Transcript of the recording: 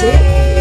That's it.